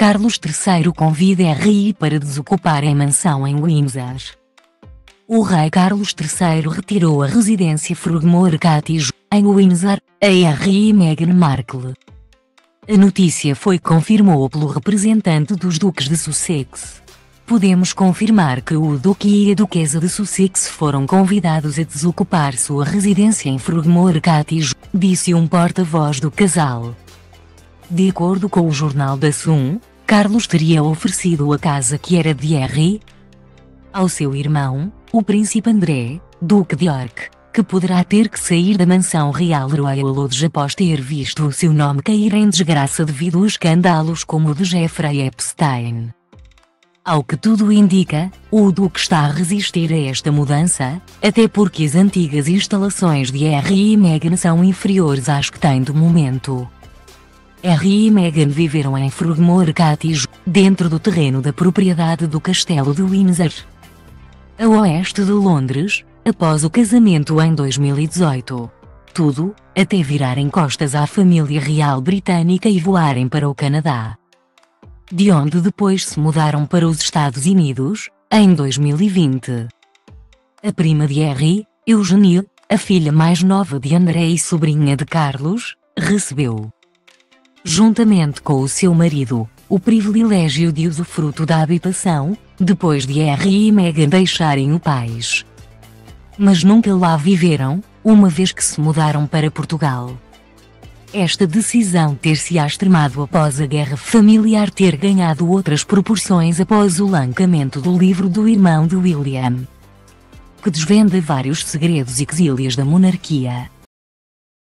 Carlos III convida Harry para desocupar a mansão em Windsor. O rei Carlos III retirou a residência Frogmore Cottage, em Windsor, a Harry e Meghan Markle. A notícia foi confirmada pelo representante dos Duques de Sussex. Podemos confirmar que o Duque e a Duquesa de Sussex foram convidados a desocupar sua residência em Frogmore Cottage, disse um porta-voz do casal. De acordo com o jornal The Sun, Carlos teria oferecido a casa que era de Harry ao seu irmão, o príncipe André, Duque de York, que poderá ter que sair da mansão real Royal Lodge após ter visto o seu nome cair em desgraça devido a escândalos como o de Jeffrey Epstein. Ao que tudo indica, o Duque está a resistir a esta mudança, até porque as antigas instalações de Harry e Meghan são inferiores às que têm de momento. Harry e Meghan viveram em Frogmore Cottage, dentro do terreno da propriedade do castelo de Windsor, a oeste de Londres, após o casamento em 2018. Tudo, até virarem costas à família real britânica e voarem para o Canadá, de onde depois se mudaram para os Estados Unidos, em 2020. A prima de Harry, Eugenie, a filha mais nova de André e sobrinha de Carlos, recebeu, juntamente com o seu marido, o privilégio de usufruto da habitação, depois de Harry e Meghan deixarem o país. Mas nunca lá viveram, uma vez que se mudaram para Portugal. Esta decisão ter-se-á extremado após a guerra familiar ter ganhado outras proporções após o lançamento do livro do irmão de William, que desvenda vários segredos e quesilhas da monarquia.